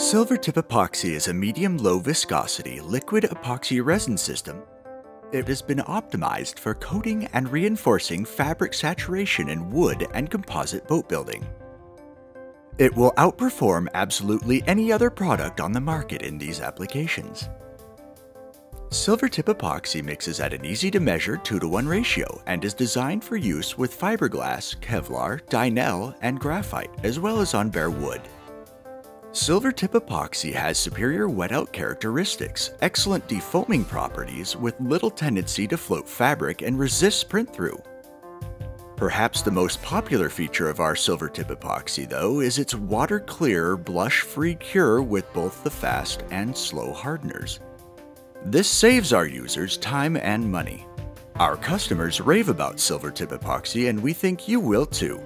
SilverTip Epoxy is a medium-low viscosity liquid epoxy resin system. It has been optimized for coating and reinforcing fabric saturation in wood and composite boat building. It will outperform absolutely any other product on the market in these applications. SilverTip Epoxy mixes at an easy-to-measure 2-to-1 ratio and is designed for use with fiberglass, Kevlar, Dynel, and graphite, as well as on bare wood. SilverTip Epoxy has superior wet-out characteristics, excellent defoaming properties with little tendency to float fabric and resists print-through. Perhaps the most popular feature of our SilverTip Epoxy, though, is its water-clear, blush-free cure with both the fast and slow hardeners. This saves our users time and money. Our customers rave about SilverTip Epoxy, and we think you will too.